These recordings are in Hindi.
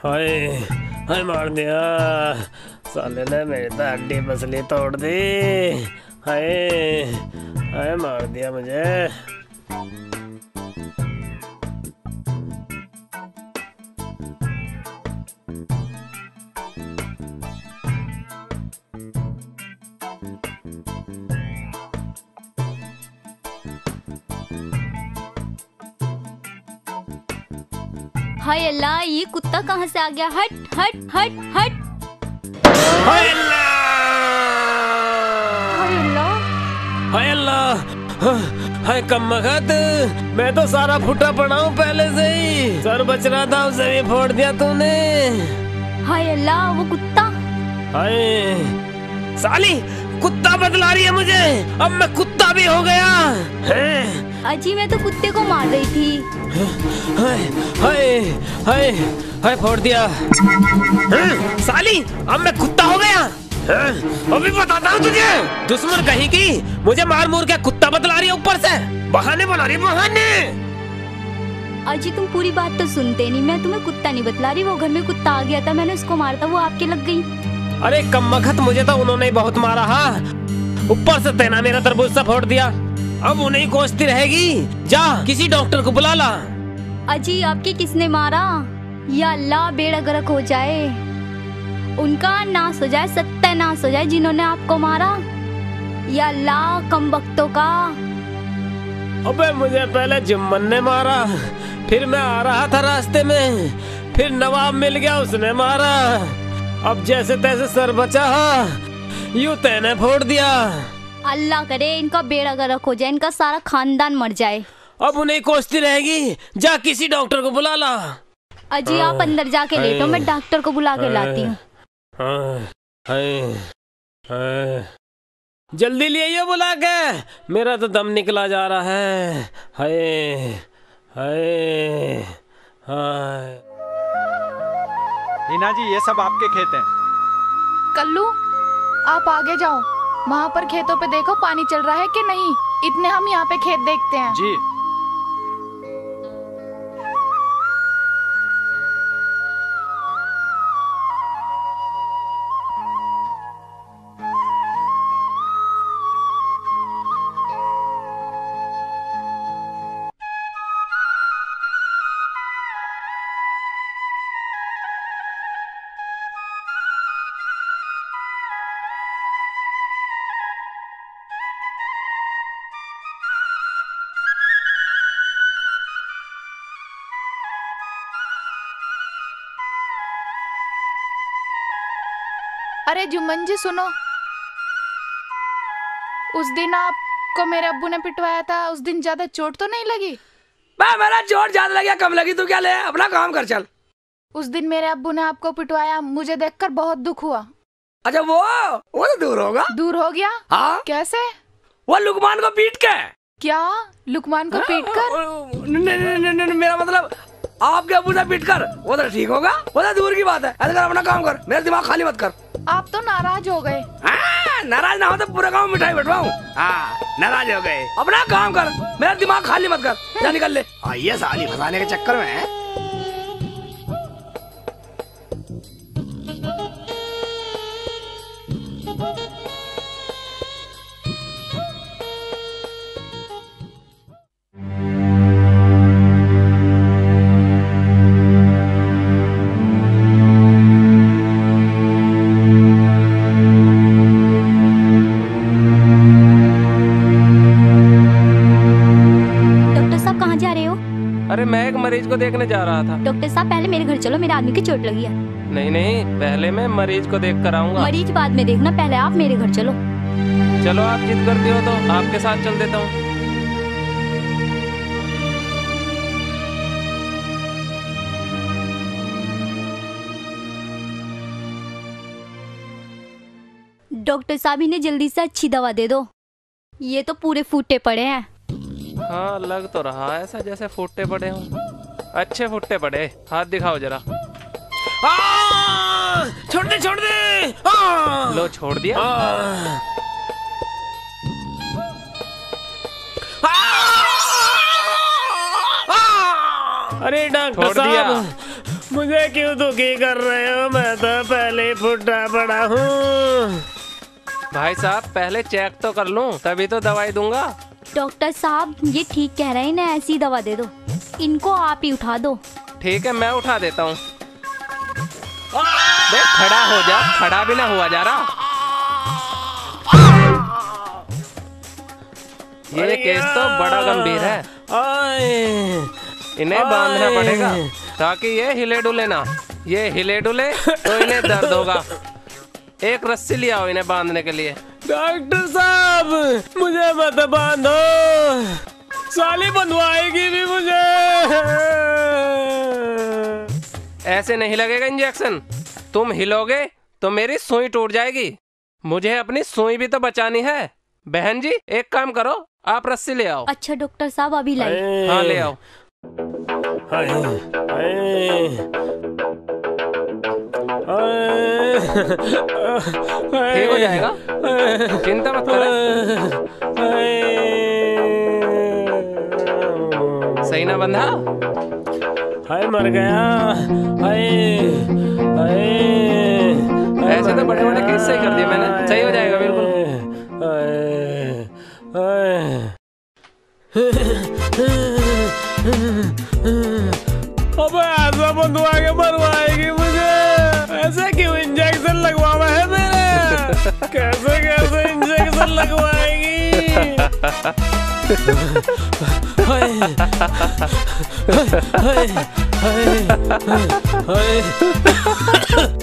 हाय हाय मार दिया साले ने मेरी तो हड्डी पसली तोड़ दी। हाय हाय मार दिया मुझे। हाय अल्लाह, ये कुत्ता कहाँ से आ गया। हट हट हट हट। हाय अल्लाह हाय अल्लाह हाय कमबख्त, मैं तो सारा फूटा पड़ा हूँ पहले से ही। सर बच रहा था, उसे भी फोड़ दिया तूने। हाय अल्लाह वो कुत्ता। हाय साली कुत्ता बदला रही है मुझे। अब मैं कुत्ता भी हो गया है। अजी मैं तो कुत्ते को मार रही थी। हाय हाय हाय हाय फोड़ दिया। साली अब मैं कुत्ता हो गया। अभी बताता हूँ तुझे, दुश्मन कहीं की मुझे मार मूर के कुत्ता बतला रही है, ऊपर से बहाने बना रही है, बहाने। अजी तुम पूरी बात तो सुनते नहीं। मैं तुम्हें कुत्ता नहीं बतला रही, वो घर में कुत्ता आ गया था, मैंने उसको मारता, वो आपके लग गई। अरे कमबख्त, मुझे तो उन्होंने बहुत मारा, ऊपर से तेना मेरा तरबूजा फोड़ दिया। अब उन्हें कोसती रहेगी, जा किसी डॉक्टर को बुला ला। अजी आपके किसने मारा? या अल्लाह बेड़ा गर्क हो जाए, उनका नाश हो जाए, सत्यानाश हो जाए जिन्होंने आपको मारा। या अल्लाह कमबख्तों का। अबे मुझे पहले जुम्मन ने मारा, फिर मैं आ रहा था रास्ते में, फिर नवाब मिल गया, उसने मारा। अब जैसे तैसे सर बचा, यूं तेने फोड़ दिया। अल्लाह करे इनका बेड़ा गर्क हो जाए, इनका सारा खानदान मर जाए। अब उन्हें कोसती रहेगी, जा किसी डॉक्टर को बुला ला। अजी आप अंदर जाके लेटो, मैं डॉक्टर को बुला के लाती हूँ। जल्दी लियाइए बुला के, मेरा तो दम निकला जा रहा है। हाय हाय हाय। रीना जी ये सब आपके खेत हैं। कल्लू आप आगे जाओ, वहाँ पर खेतों पे देखो पानी चल रहा है कि नहीं, इतने हम यहाँ पे खेत देखते हैं। जी। अरे जुम्मन जी सुनो, उस दिन आपको मेरे अब्बू ने पिटवाया था, उस दिन ज्यादा चोट तो नहीं लगी? मेरा चोट ज्यादा लगी कम लगी तो क्या, ले अपना काम कर चल। उस दिन मेरे अब्बू ने आपको पिटवाया, मुझे देखकर बहुत दुख हुआ। अच्छा वो तो दूर होगा। दूर हो गया? हाँ। कैसे? वो लुकमान को पीट के। क्या लुकमान को पीट कर? मेरा मतलब आपके अब्बू से पीट कर। वो तो ठीक होगा, वो तो दूर की बात है। ऐसा कर अपना काम कर, मेरा दिमाग खाली मत कर। आप तो नाराज हो गए। नाराज ना हो तो पूरा गाँव मिठाई बटवाऊं। नाराज हो गए, अपना काम कर, मेरा दिमाग खाली मत कर, जा निकल ले। ये साली फंसाने के चक्कर में है। मरीज को देखने जा रहा था। डॉक्टर साहब पहले मेरे घर चलो, मेरे आदमी की चोट लगी है। नहीं नहीं, पहले मैं मरीज को देख कर आऊंगा। मरीज बाद में देखना, पहले आप मेरे घर चलो। चलो आप जिद करती हो तो आपके साथ चल देता हूँ। डॉक्टर साहब इन्हें जल्दी से अच्छी दवा दे दो, ये तो पूरे फूटे पड़े हैं। हाँ लग तो रहा ऐसा जैसे फूटे पड़े हों। अच्छे फुट्टे पड़े, हाथ दिखाओ जरा। छोड़ दे छोड़ दे। लो छोड़ दिया। अरे डॉक्टर साहब मुझे क्यों दुखी कर रहे हो, मैं तो पहले फुटा पड़ा हूँ। भाई साहब पहले चेक तो कर लूँ तभी तो दवाई दूंगा। डॉक्टर साहब ये ठीक कह रहे हैं ना, ऐसी दवा दे दो, इनको आप ही उठा दो। ठीक है मैं उठा देता हूँ। देख खड़ा हो जा, खड़ा भी ना हुआ जा रहा। ये केस तो बड़ा गंभीर है, इन्हें बांधना पड़ेगा ताकि ये हिले डुले ना। ये हिले डुले तो इन्हें दर्द होगा। एक रस्सी ले आओ इन्हें बांधने के लिए। डॉक्टर साहब मुझे मत बांधो, साली बंधवाएगी भी मुझे। ऐसे नहीं लगेगा इंजेक्शन, तुम हिलोगे तो मेरी सुई टूट जाएगी। मुझे अपनी सुई भी तो बचानी है। बहन जी एक काम करो, आप रस्सी ले आओ। अच्छा डॉक्टर साहब अभी लाइए। हाँ ले आओ। ठीक हो जाएगा, चिंता मत करो। सही ना बंदा? हाय मर गया। ऐसे तो बड़े बड़े केस सही कर दिए मैंने। सही हो जाएगा बिल्कुल। अबे ऐसा बंदूक आगे मरवाएगी मुझे। ऐसे क्यों इंजेक्शन लगवावा है मेरे? कैसे कैसे इंजेक्शन लगवाएगी?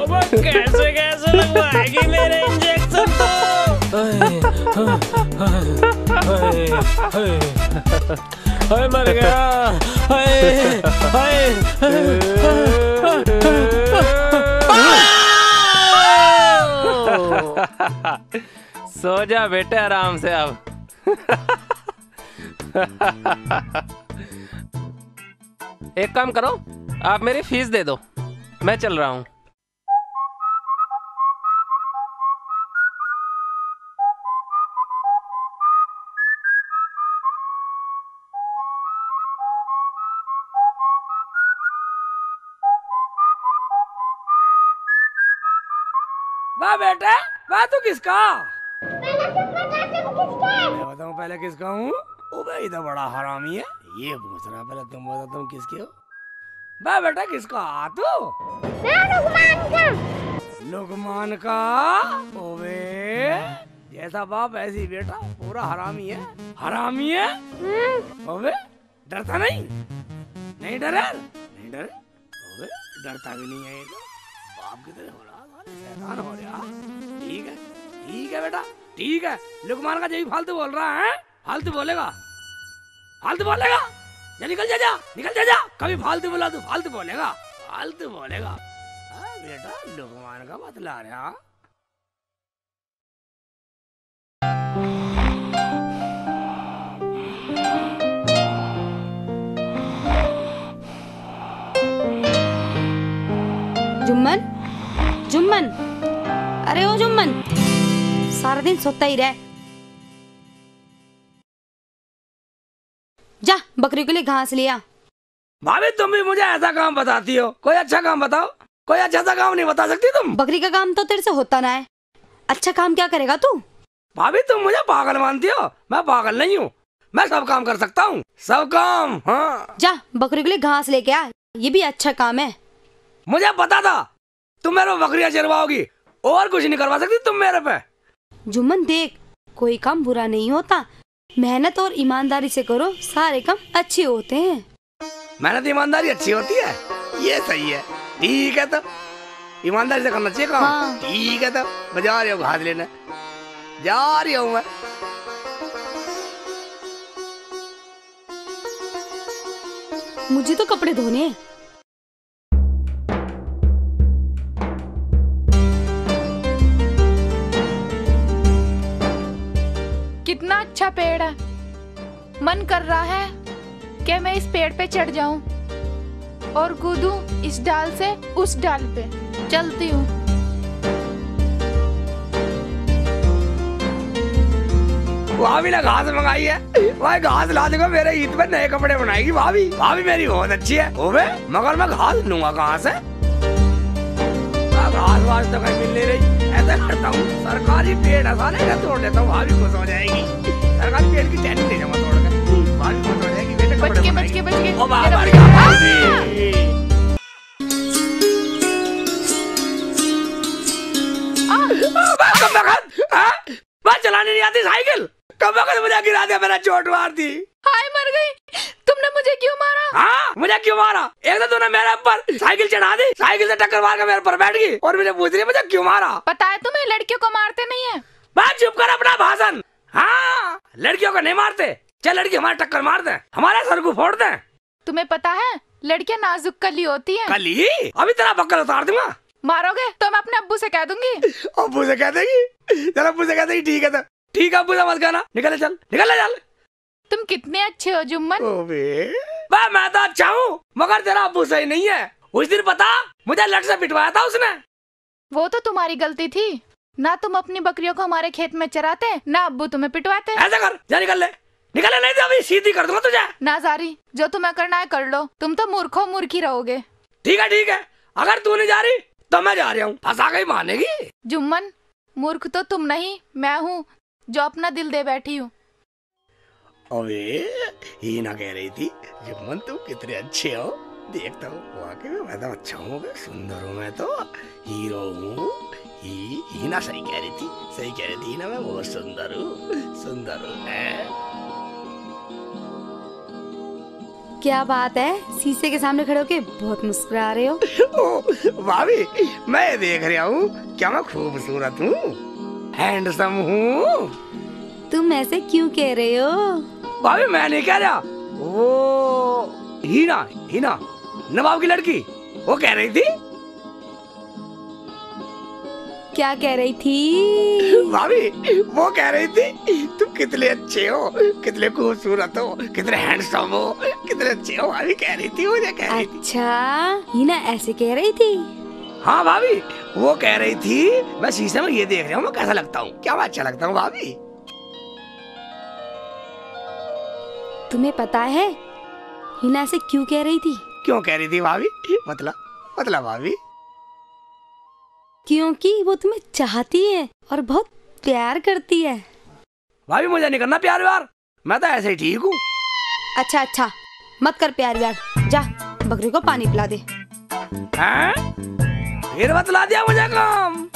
अबे कैसे कैसे लगवाएगी मेरे इंजेक्शन तो? हाय मर गया। सो जा बेटे आराम से अब। एक काम करो, आप मेरी फीस दे दो, मैं चल रहा हूँ। वाह बेटा वाह, तू किसका? मैं बताऊँ पहले किसका हूँ? इधर बड़ा हरामी है, ये पूछ रहा पहले तुम बताओ तुम किसके हो? वाह बेटा किसका तू? मैं लुकमान का। लुकमान का? ओबे जैसा बाप ऐसी बेटा, पूरा हरामी है। हरामी है? ओबे डरता नहीं? नहीं डरे? नहीं डरे? ओबे डरता भी नहीं है ये तो, बाप की तरह हो रहा हो रहा। ठीक है बेटा ठीक है। लुकमान का जब फालतू बोल रहा है, फालतू बोलेगा, फालतू बोलेगा। जा निकल जा, जा निकल जा, जा। कभी फालतू बोला तू, फालतू बोलेगा, फालतू बोलेगा। बेटा लुकमान का बतला रहा। जुम्मन जुम्मन, अरे ओ जुम्मन, सारा दिन सोता ही रहे। जा बकरी के लिए घास लिया। भाभी तुम भी मुझे ऐसा काम बताती हो, कोई अच्छा काम बताओ। कोई अच्छा सा काम नहीं बता सकती तुम? बकरी का काम तो तेरे से होता ना है, अच्छा काम क्या करेगा तू? भाभी तुम मुझे पागल मानती हो, मैं पागल नहीं हूँ, मैं सब काम कर सकता हूँ, सब काम। हाँ जा बकरी के लिए घास लेके आ, ये भी अच्छा काम है। मुझे पता था तुम मेरे बकरियाँ चरवाओगी, और कुछ नहीं करवा सकती तुम मेरे पे। जुम्मन देख कोई काम बुरा नहीं होता, मेहनत और ईमानदारी से करो, सारे काम अच्छे होते हैं। मेहनत ईमानदारी अच्छी होती है, ये सही है। ठीक है तो ईमानदारी से करना चाहिए काम। ठीक है तो बजा रही हूँ, घास लेने जा रही हूँ मैं। मुझे तो कपड़े धोने हैं। कितना अच्छा पेड़ है, मन कर रहा है कि मैं इस पेड़ पे चढ़ जाऊं और कूदूं इस डाल से उस डाल पे। चलती हूँ। भाभी ने घास मंगाई है, भाई घास ला दूंगा, मेरे ईद पर नए कपड़े बनाएगी भाभी। भाभी मेरी बहुत अच्छी है वो, मगर मैं घास लूंगा कहाँ से? घास वास तो कहीं मिल नहीं रही। ऐसा करता हूँ सरकारी पेड़ आसानी का तोड़ देता हूँ, भाभी खुश हो जाएगी। सरकारी पेड़ की टहनी ले जाऊंगा तोड़ कर, भाभी खुश हो जाएगी। बेटे बच के चलाने नहीं आती साइकिल, कमबख्त मुझे गिरा दिया, मेरा चोट मार दी। हाय मर गई, तुमने मुझे क्यों मारा? हाँ मुझे क्यों मारा? एक तो तूने मेरे ऊपर साइकिल चढ़ा दी, साइकिल से टक्कर मार के मेरे पर बैठ गई और मुझे पूछ रही है मुझे क्यों मारा। पता है तुम्हें लड़कियों को मारते नहीं है। बस चुप कर अपना भाषण। हाँ लड़कियों को नहीं मारते, चल लड़की हमारे टक्कर मार दे, हमारे सर को फोड़ दे। तुम्हें पता है लड़कियाँ नाजुक कली होती है। कली? अभी तेरा बक्कल उतार दूंगा। मारोगे तो मैं अपने अब्बू से कह दूंगी। अब्बू से कह देगी? चल अब्बू से कह देगी, ठीक है तो ठीक है, अब्बू से मत कहना। निकल चल, निकल चल। तुम कितने अच्छे हो जुम्मन। बा मैं तो अच्छा हूँ, मगर तेरा अब्बू सही नहीं है। उस दिन पता मुझे लट से पिटवाया था उसने। वो तो तुम्हारी गलती थी ना, तुम अपनी बकरियों को हमारे खेत में चराते ना अब्बू तुम्हें पिटवाते। ऐसा कर जा, निकल ले, नहीं तो अभी सीधी कर दूंगा तुझे। ना जारी, जो तुम्हें करना है कर लो, तुम तो मूर्खो मूर्खी रहोगे। ठीक है, अगर तू नहीं जा रही तो मैं जा रहा हूँ। फंसा गई मानेगी। जुम्मन मूर्ख तो तुम नहीं, मैं हूँ जो अपना दिल दे बैठी हूँ। अबे ये ना कह रही थी जुम्मन तुम कितने अच्छे हो। देखता हूँ वाकई में मैं तो अच्छा हूँ, सुंदर हूँ, मैं तो हीरो हूँ। ही ना सही कह रही थी, सही कह रही थी ना, मैं बहुत सुंदर हूँ क्या बात है, शीशे के सामने खड़े होके बहुत मुस्कुरा रहे हो। भाभी मैं देख रहा हूँ क्या मैं खूबसूरत हूँ, हैंडसम हूँ। तुम ऐसे क्यों कह रहे हो? भाभी मैं नहीं कह रहा, वो हीना नवाब की लड़की वो कह रही थी। क्या कह रही थी? भाभी वो कह रही थी तुम कितने अच्छे हो, कितने खूबसूरत हो, कितने हैंडसम हो, कितने अच्छे हो। भाभी कह रही थी, मुझे कह रही थी। अच्छा हीना ऐसे कह रही थी? हाँ भाभी वो कह रही थी मैं शीशे में ये देख रहा हूँ मैं कैसा लगता हूँ, क्या मैं अच्छा लगता हूँ। भाभी तुम्हें पता है हीना ऐसे क्यों कह रही थी? क्यों कह रही थी भाभी? मतलब भाभी क्योंकि वो तुम्हें चाहती है और बहुत प्यार करती है। भाभी मुझे नहीं करना प्यार व्यार, मैं तो ऐसे ही ठीक हूँ। अच्छा मत कर प्यार व्यार, जा बकरी को पानी पिला दे। फिर बतला दिया मुझे काम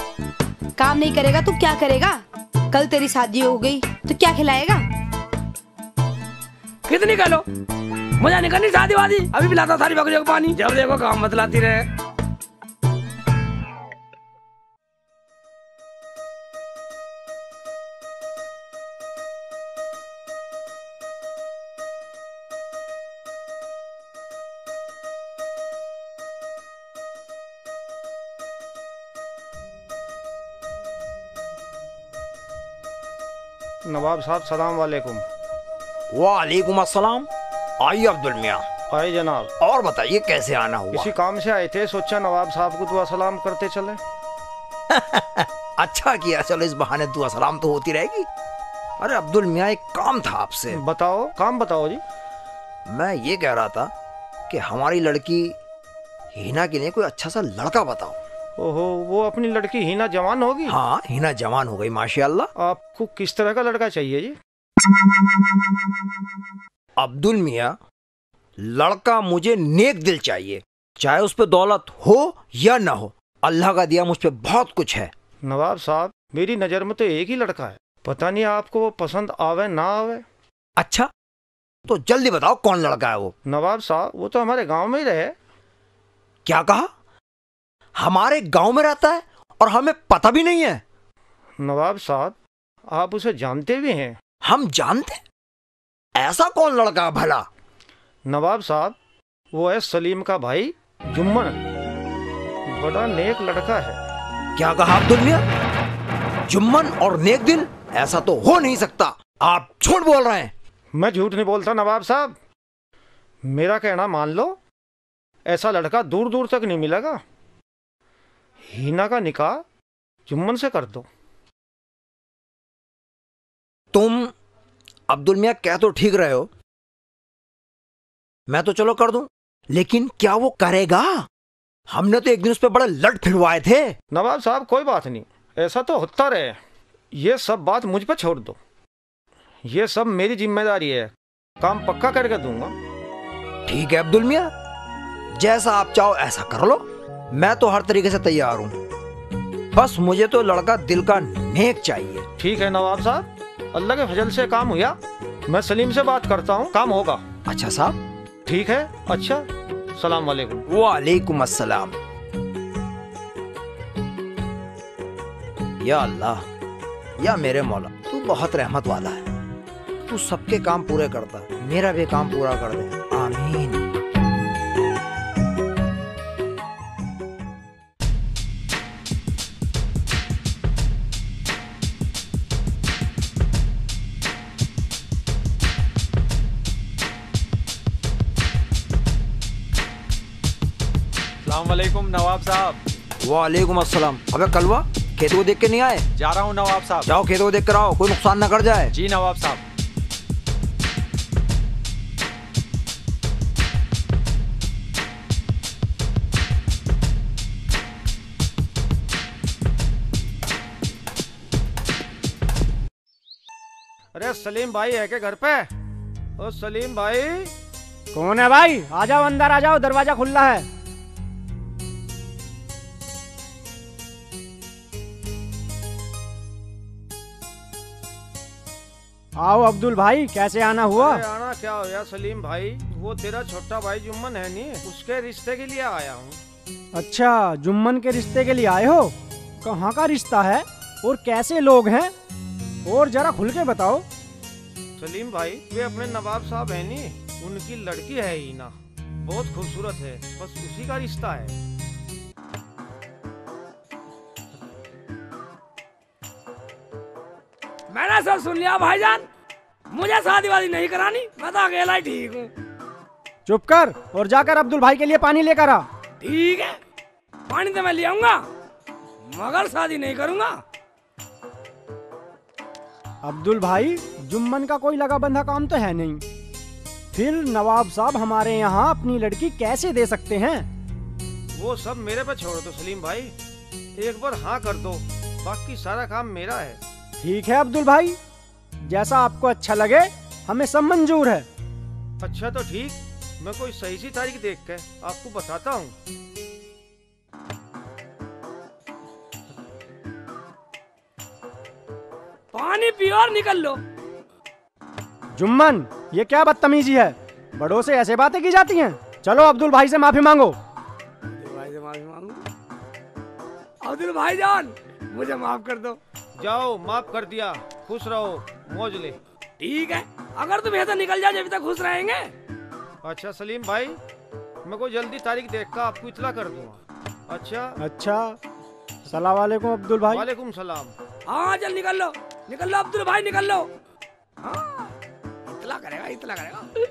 नहीं करेगा तो क्या करेगा? कल तेरी शादी हो गई तो क्या खिलाएगा? कितनी कह लो, मुझे नहीं करनी शादी वादी, अभी पिलाता सारी बकरियों को पानी। जब देखो काम बतलाती रहे। नवाब साहब सलाम वालेकुम। वालेकुम अस्सलाम। आइए अब्दुल मियाँ। आइए जनाब। और बताइए कैसे आना हुआ? किसी काम से आए थे, सोचा नवाब साहब को दुआ सलाम करते चले। अच्छा किया, चलो इस बहाने दुआ सलाम तो होती रहेगी। अरे अब्दुल मियाँ एक काम था आपसे। बताओ काम बताओ जी। मैं ये कह रहा था कि हमारी लड़की हीना के लिए कोई अच्छा सा लड़का बताओ। ओहो वो अपनी लड़की हीना जवान होगी? हाँ हीना जवान हो गई माशाल्लाह। आपको किस तरह का लड़का चाहिए जी? अब्दुल मियाँ लड़का मुझे नेक दिल चाहिए, चाहे उस पे दौलत हो या ना हो, अल्लाह का दिया मुझ पे बहुत कुछ है। नवाब साहब मेरी नज़र में तो एक ही लड़का है, पता नहीं आपको वो पसंद आवे ना आवे। अच्छा तो जल्दी बताओ कौन लड़का है वो? नवाब साहब वो तो हमारे गाँव में ही रहे। क्या कहा? हमारे गांव में रहता है और हमें पता भी नहीं है? नवाब साहब आप उसे जानते भी हैं? हम जानते? ऐसा कौन लड़का भला? नवाब साहब वो है सलीम का भाई जुम्मन, बड़ा नेक लड़का है। क्या कहा अब्दुल मियां? जुम्मन और नेक दिल? ऐसा तो हो नहीं सकता, आप झूठ बोल रहे हैं। मैं झूठ नहीं बोलता नवाब साहब, मेरा कहना मान लो। ऐसा लड़का दूर दूर तक नहीं मिलेगा। हीना का निकाह जुम्मन से कर दो। तुम अब्दुल मियाँ कह तो ठीक रहे हो, मैं तो चलो कर दूं, लेकिन क्या वो करेगा? हमने तो एक दिन उस पर बड़ा लड़ फिरवाए थे। नवाब साहब कोई बात नहीं, ऐसा तो होता रहे, ये सब बात मुझ पर छोड़ दो, ये सब मेरी जिम्मेदारी है, काम पक्का करके दूंगा। ठीक है अब्दुल मियाँ, जैसा आप चाहो ऐसा कर लो, मैं तो हर तरीके से तैयार हूँ, बस मुझे तो लड़का दिल का नेक चाहिए। ठीक है नवाब साहब, अल्लाह के फजल से काम हुआ, मैं सलीम से बात करता हूँ, काम होगा। अच्छा साहब ठीक है, अच्छा सलाम वालेकुम। वालेकुम अस्सलाम। या अल्लाह, या मेरे मौला, तू बहुत रहमत वाला है, तू सबके काम पूरे करता, मेरा भी काम पूरा कर दे, आमीन। वालेकुम नवाब साहब। वालेकुम अस्सलाम। अबे कलवा, खेतों को देख के नहीं आए? जा रहा हूँ नवाब साहब। जाओ खेतों को देख कर आओ, कोई नुकसान ना कर जाए। जी नवाब साहब। अरे सलीम भाई है के घर पे? ओ सलीम भाई। कौन है भाई? आ जाओ अंदर आ जाओ, दरवाजा खुला है। आओ अब्दुल भाई, कैसे आना हुआ? आना क्या हुआ सलीम भाई, वो तेरा छोटा भाई जुम्मन है नहीं, उसके रिश्ते के लिए आया हूँ। अच्छा जुम्मन के रिश्ते के लिए आए हो? कहाँ का रिश्ता है और कैसे लोग हैं, और जरा खुल के बताओ। सलीम भाई वे अपने नवाब साहब है नहीं, उनकी लड़की है हीना, बहुत खूबसूरत है, बस उसी का रिश्ता है। मैंने सब सुन लिया भाईजान, मुझे शादी वादी नहीं करानी, मैं तो अकेला ही ठीक हूँ। चुप कर और जाकर अब्दुल भाई के लिए पानी लेकर आ। ठीक है, पानी तो मैं ले आऊंगा, मगर शादी नहीं करूंगा। अब्दुल भाई, जुम्मन का कोई लगा बंधा काम तो है नहीं, फिर नवाब साहब हमारे यहाँ अपनी लड़की कैसे दे सकते हैं? वो सब मेरे पे छोड़ दो सलीम भाई, एक बार हाँ कर दो, बाकी सारा काम मेरा है। ठीक है अब्दुल भाई, जैसा आपको अच्छा लगे, हमें सब मंजूर है। अच्छा तो ठीक, मैं कोई सही सी तारीख देख के आपको बताता हूँ। पानी पियो और निकल लो। जुम्मन, ये क्या बदतमीजी है, बड़ों से ऐसे बातें की जाती हैं। चलो अब्दुल भाई से माफी मांगो। अब्दुल भाई से माफी मांगो। अब्दुल भाई जान मुझे माफ कर दो। जाओ, माफ कर दिया, खुश रहो, मौज ले। ठीक है, अगर तुम ऐसा निकल जाओ जब तक खुश रहेंगे। अच्छा सलीम भाई, मैं कोई जल्दी तारीख देखकर आपको इतला कर दूंगा। अच्छा अच्छा, सलाम वालेकुम अब्दुल भाई। वालेकुम सलाम। हाँ जल्दी निकल लो अब्दुल भाई, निकल लो। हाँ इतला करेगा